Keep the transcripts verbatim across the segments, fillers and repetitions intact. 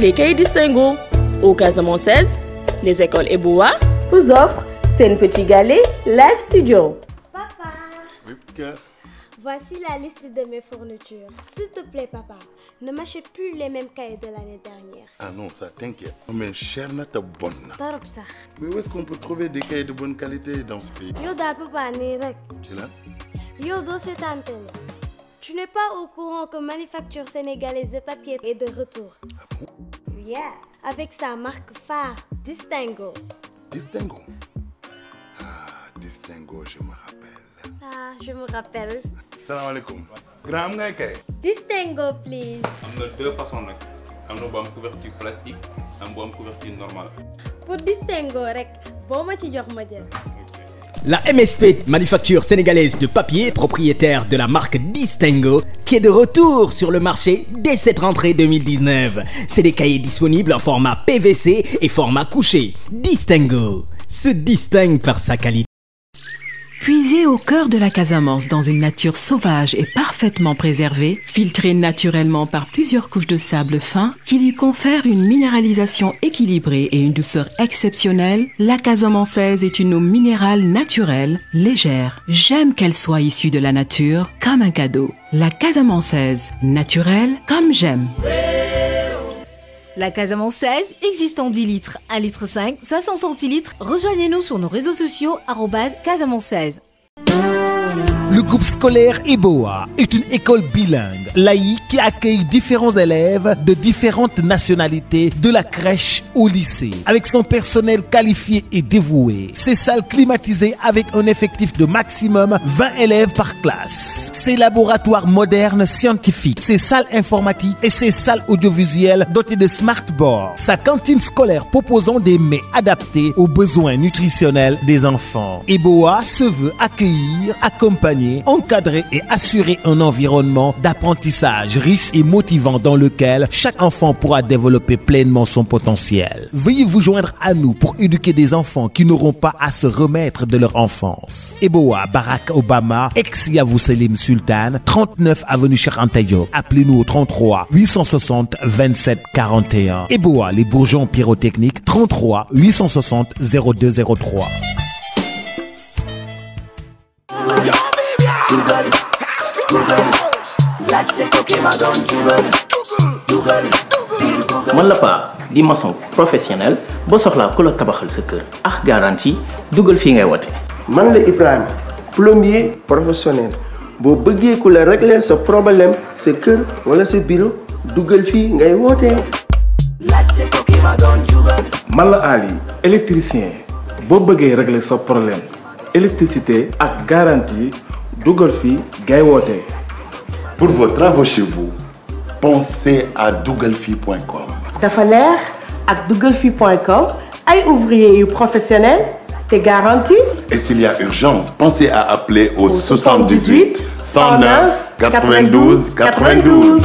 l'école Distingo. Au Casamançaise, les écoles EBOA vous offrent Sen Petit Gallé Live Studio. Papa, oui, voici la liste de mes fournitures. S'il te plaît, papa, ne m'achète plus les mêmes cahiers de l'année dernière. Ah non, ça t'inquiète. Mais chère, na ta bonne. Tarop ça. Mais où est-ce qu'on peut trouver des cahiers de bonne qualité dans ce pays? Yo da papa nirek. Tu là? Yo do cette antenne. Tu n'es pas au courant que Manufacture Sénégalaise de papier est de retour. Ah bon? Yeah, avec sa marque phare, Distingo. Distingo? Ah, Distingo, je me rappelle. Ah, je me rappelle. Salam alaikum. Gram ngayke. Distingo, please. On a deux façons. On a une couverture plastique, on a une couverture normale. Pour Distingo, rek, bon matidjor modèle. La M S P, Manufacture Sénégalaise de Papier, propriétaire de la marque Distingo, qui est de retour sur le marché dès cette rentrée deux mille dix-neuf. C'est des cahiers disponibles en format P V C et format couché. Distingo se distingue par sa qualité. Puisé au cœur de la Casamance dans une nature sauvage et parfaitement préservée, filtrée naturellement par plusieurs couches de sable fin qui lui confèrent une minéralisation équilibrée et une douceur exceptionnelle, la Casamançaise est une eau minérale naturelle, légère. J'aime qu'elle soit issue de la nature comme un cadeau. La Casamançaise, naturelle comme j'aime. La Casamançaise existe en dix litres, un litre cinq, soixante centilitres. Rejoignez-nous sur nos réseaux sociaux arobase Casamançaise. Le groupe scolaire EBOA est une école bilingue, laïque, qui accueille différents élèves de différentes nationalités, de la crèche au lycée. Avec son personnel qualifié et dévoué, ses salles climatisées avec un effectif de maximum vingt élèves par classe. Ses laboratoires modernes scientifiques, ses salles informatiques et ses salles audiovisuelles dotées de smartboards. Sa cantine scolaire proposant des mets adaptés aux besoins nutritionnels des enfants. EBOA se veut accueillir, accompagner, encadrer et assurer un environnement d'apprentissage riche et motivant dans lequel chaque enfant pourra développer pleinement son potentiel. Veuillez vous joindre à nous pour éduquer des enfants qui n'auront pas à se remettre de leur enfance. EBOA Barack Obama, ex-Yavuz Selim Sultan, trente-neuf avenue Cheikh Anta Diop. Appelez-nous au trente-trois huit cent soixante vingt-sept quarante et un. EBOA, les bourgeons pyrotechniques, trente-trois huit cent soixante zéro deux zéro trois. Google, Google, la tête qui m'a donné Google, Google, Google. Moi, la part des maçons professionnels, bon sur la couleur tabac le secret. Ah, garantie, GoogleFi ngay wote. Man le Ibrahim, plombier professionnel. Bo bëggé ku la régler ce problème, ce kër wala ce bureau, GoogleFi ngay wote. La tête qui m'a donné Google. Man la Ali, électricien. Bo bëggé régler ce problème, électricité ak garantie. GoogleFi ngay wote. Pour vos travaux chez vous, pensez à google fi point com. Dafa leer ak google fi point com, ay ouvriers yu professionnels te garanti. Et s'il y a urgence, pensez à appeler au, au soixante-dix-huit cent neuf quatre-vingt-douze quatre-vingt-douze.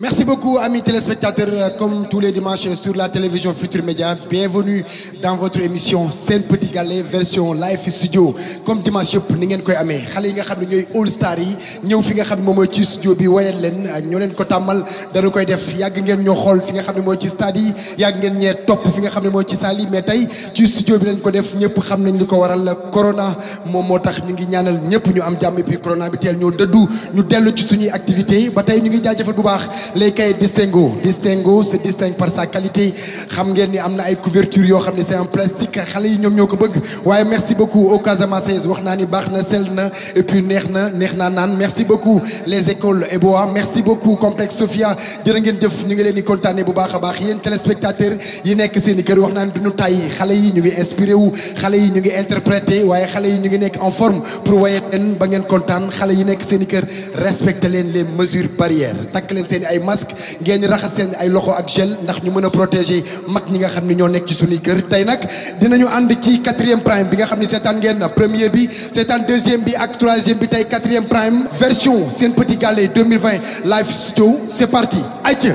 Merci beaucoup amis téléspectateurs, comme tous les dimanches sur la télévision Future Média, bienvenue dans votre émission Sen Petit Gallé version live studio. Comme dimanche yëpp ni ngeen koy amee xale yi nga xam ne ñooy all star yi ñëw fi nga xam ne moom mooy ci studio bi wayal leen ñoo leen ko tàmmal dañu koy def yàgg ngeen ñoo xool fi nga xam ne mooy ci stade yi yàgg ngeen ñee topp fi nga xam ne mooy ci salle yi mais tey ci studio bi lañ ko def ñëpp xam nañ li ko waral corona moom moo tax ñu ngi ñaanal ñëpp ñu am jàmm et puis corona bi teel ñoo dëddu ñu dellu ci suñuy activité ba tey ñu ngi jaajëfal bu baax les cahiers Distingo. Distingo se distingue par sa qualité. Xam ngeen ni am na ay couverture yoo xam ne c'est en plastique xale yi ñoom ñoo ko bëgg waaye merci beaucoup au Casamançaise wax naa ni baax na sell na et puis neex na neex naa naan merci beaucoup les écoles EBOA merci beaucoup complexe Sophia jërë ngeen jëf ñu ngi leen di kontaane bu baax a baax yéen téléspectateurs yi nekk seen i kër wax naa ni duñu tay xale yi ñu ngi inspiré wu xale yi ñu ngi interprété waaye xale yi ñu ngi nekk en forme pour waye leen ba ngeen kontaan xale yi nekk seen i kër respecté leen les mesures barrières takk leen seen i ay masque masque ngeen raxas seen ay loxo ak gel ndax ñu mën a protéger mag ñi nga xam ne ñoo nekk ci suñuy kër. Tey nag dinañu ànd ci quatrième prime bi nga xam ne seetaan ngeen premier bi seetaan deuxième bi ak troisième bi tey quatrième prime version Sen Petit Gallé deux mille vingt live show. C'est parti. Adieu.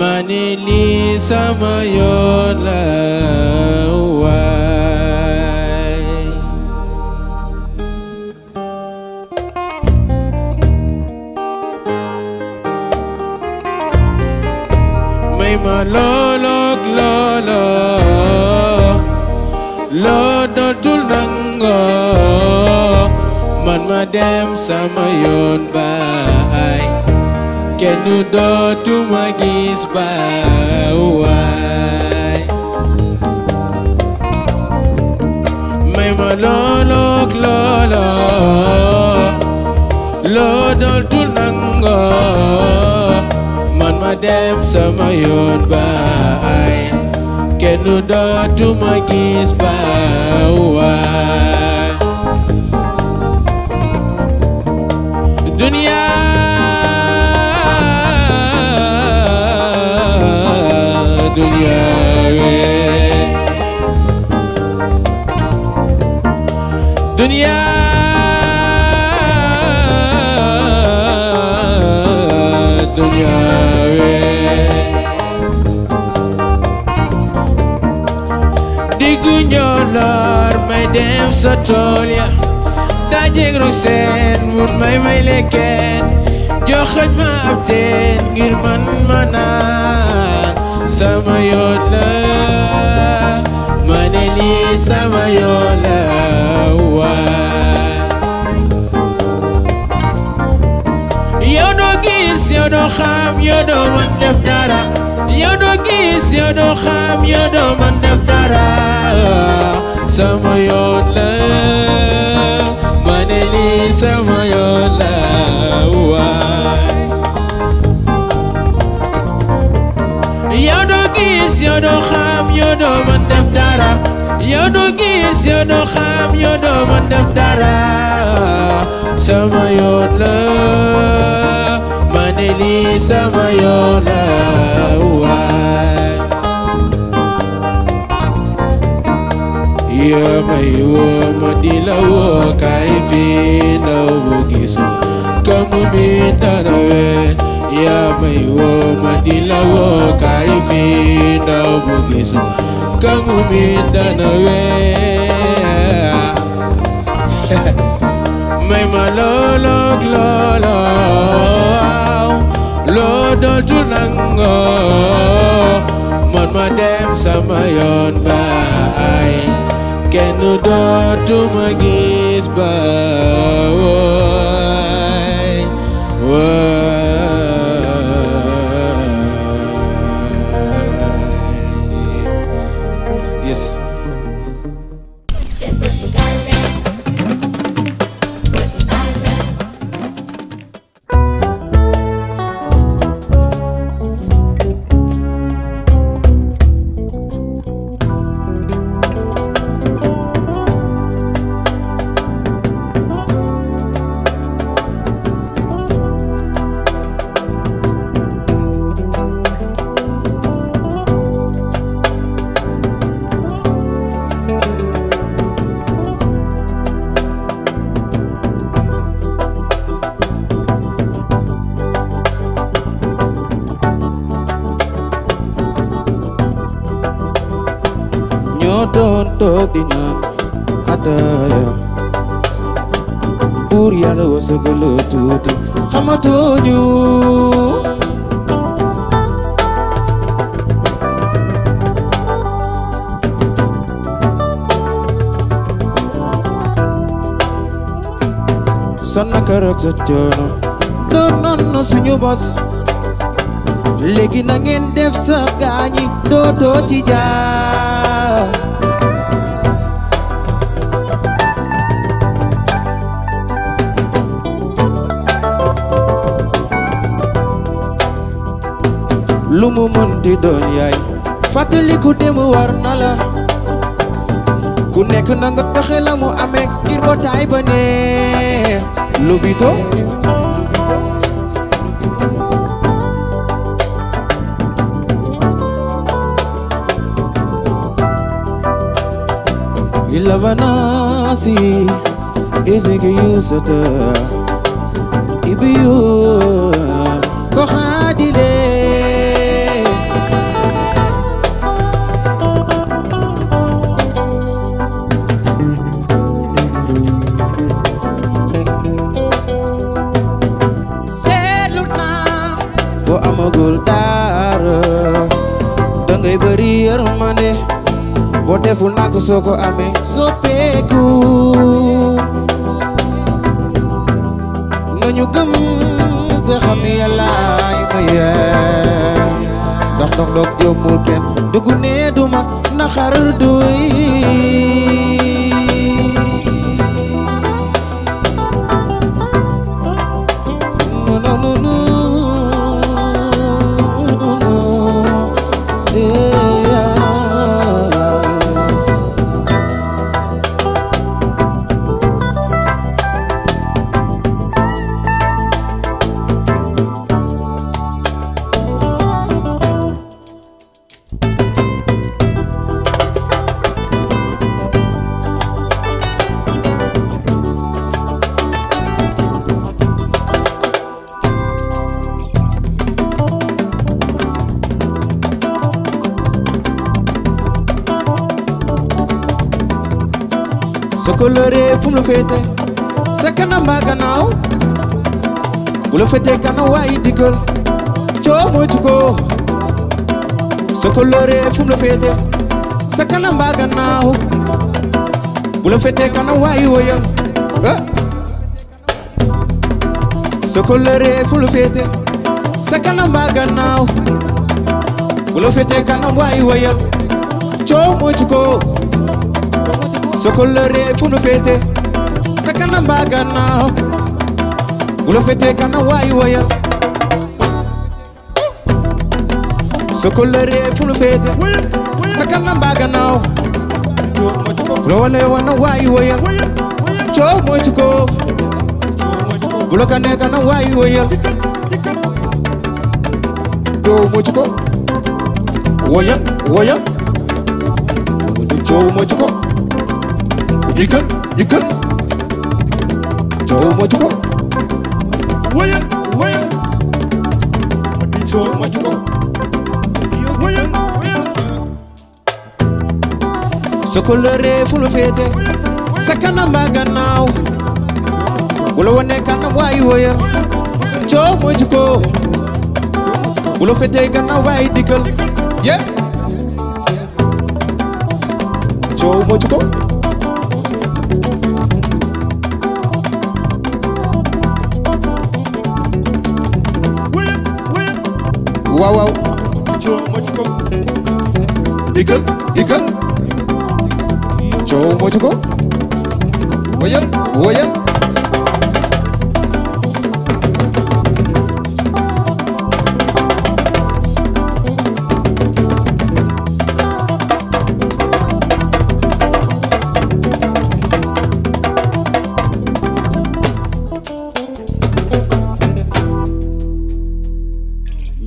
maneli sama yoon la waay. May ma loolok loolo loo dootul nango man ma dem sama yoon baay. Kenn dootuma gis ba waay. May ma loolook loolo loo dootul nango man ma dem sama yoon baay. Kenn dootuma gis ba waay. Dunia dunia we dunia dunia we digu ñolor may dem sa tool ya dajeg ru seen mun may may lekket joxaj ma ab teen ngir man manaan sama yoon la mane li sama yoon la waay. Yow doo gis yow doo xam yow doo man def dara yow doo gis yow doo xam yow doo man def dara sama yoon la mane li sama yoon la waay. Yow doo gis yow doo xam yow doo man def dara yow doo gis yow doo xam yow doo man def dara sama yoon la mane li sama yoon la waay. Yow may woo ma di la woo kaay fii ndaw bu gisul comme bi dara ween. Yaa may woo ma di la woo kaay fii ndaw bu gisu kamu mi dana wee. May ma loolook loolo loo dootul nango man ma dem sama yoon baay. Kenn dootuma gis ba waay waay. sa coono door noon na suñu bos léegi na ngeen def sa gaañi dootoo ci jaar. lu mu mën di doon yaay fàttaliku dem war na la ku nekk na nga pexe la mu amee ngir bootaay ba neex Lubito ilavanasi ezige yusata ibiyo ko khadile boo amagul dara dangay bëri yërmande boo deful nak soo ko amee soppeeku nañu gëm te xam Yàlla maye dox dox dox yombul kenn dugg ne du mag naxar doy coloré fum la fete sa kanam ba gannaaw bu la fete kanam waay digal coo moytu ko sa coloré fum la fete sa kanam ba gannaaw bu la fete kanam waay woyal sa coloré fum la fete sa kanam ba gannaaw bu la fete kanam waay woyal coo moytu ko sa coloré fu nu féete sa kanam ba gannaaw bu la féete kanam waay woyal sa coloré fu nu féete sa kanam ba gannaaw bu la wane wane waay woyal coow moytu ko bu la kanee kanam waay woyal coow moytu ko woyal woyal coow moytu ko Yëkkal yëkkal coow moytu ko woyal woyal coow moytu ko woyal woyal sa coloré fu lu féete sa kanam ba gannaaw bu la wane kanam waay woyal coow moytu ko bu la féete gannaaw waay dikkal ye coow moytu ko Wow, wow. Coow moytu ko. Dikkal, dikkal. Coow moytu ko. Woyal, woyal.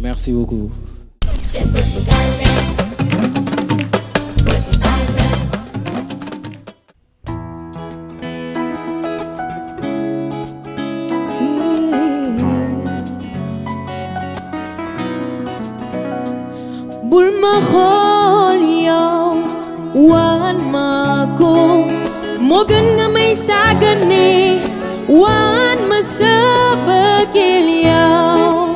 Merci beaucoup. Bul ma xool yow waan ma ko moo gën nga may saagane waan ma sa bëggeel yow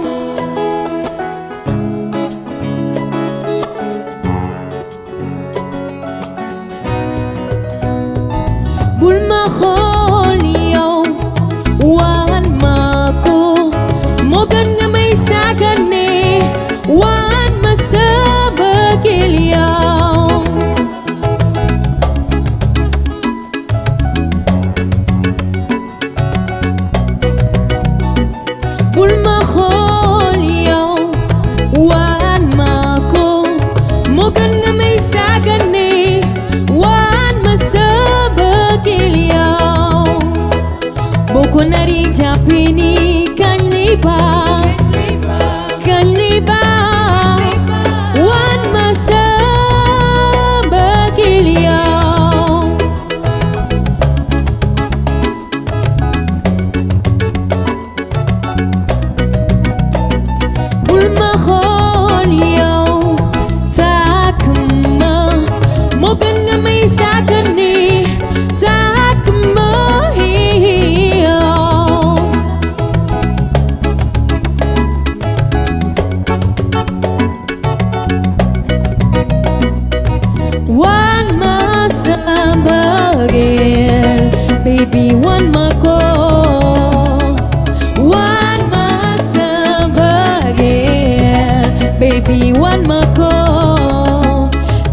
fi one more call.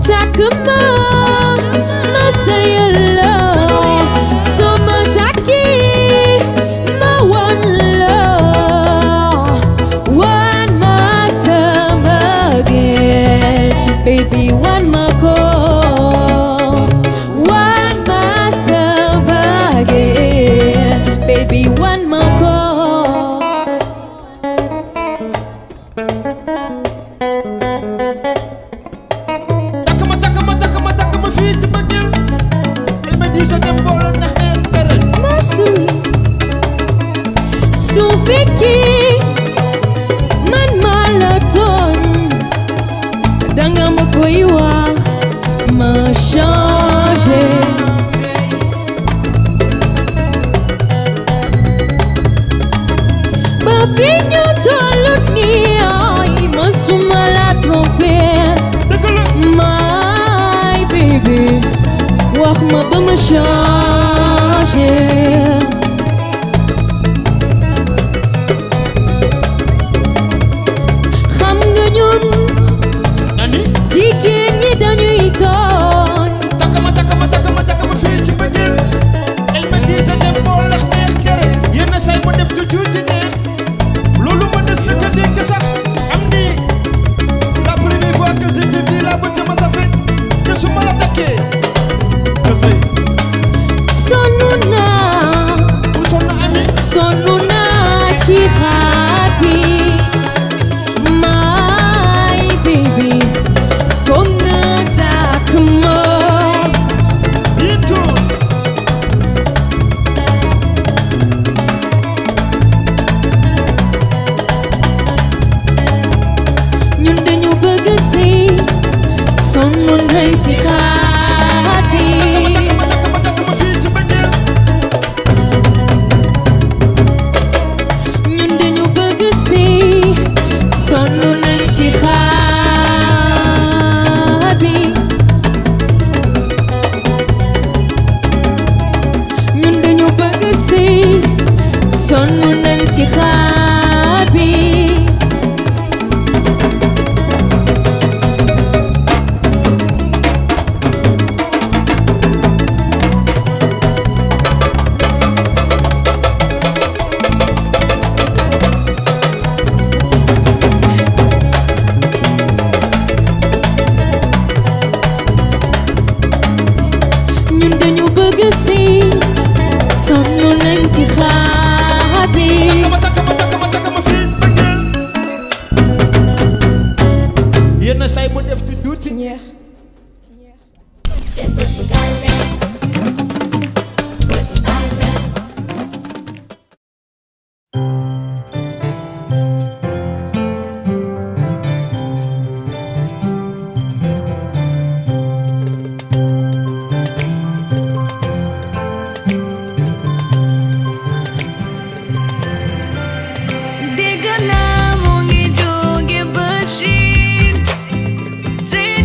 Take a mom, ma say you love. So ma taki, ma one love. One more summer girl, baby one more call. One more summer girl, baby one more call. Did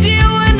you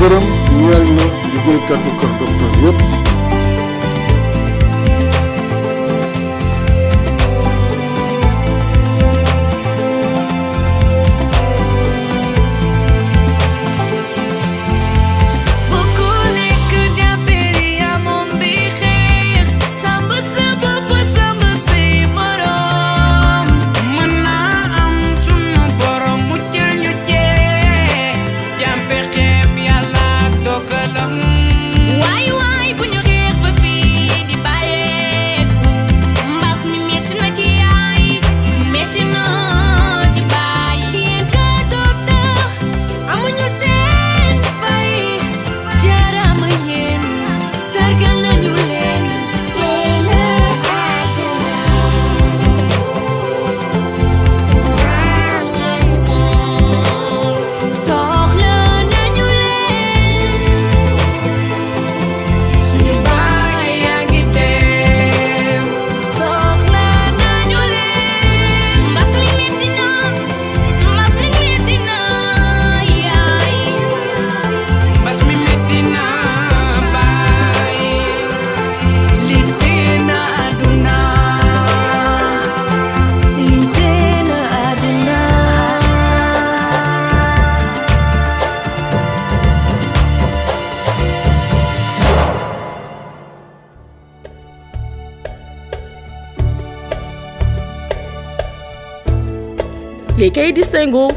ngërëm ñeel na liggéeykatu kër docteur yëpp. Les cahiers Distingo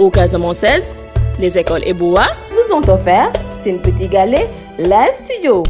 au Casamançaise, les écoles E B O A vous ont offert Sen Petit Gallé Live Studio.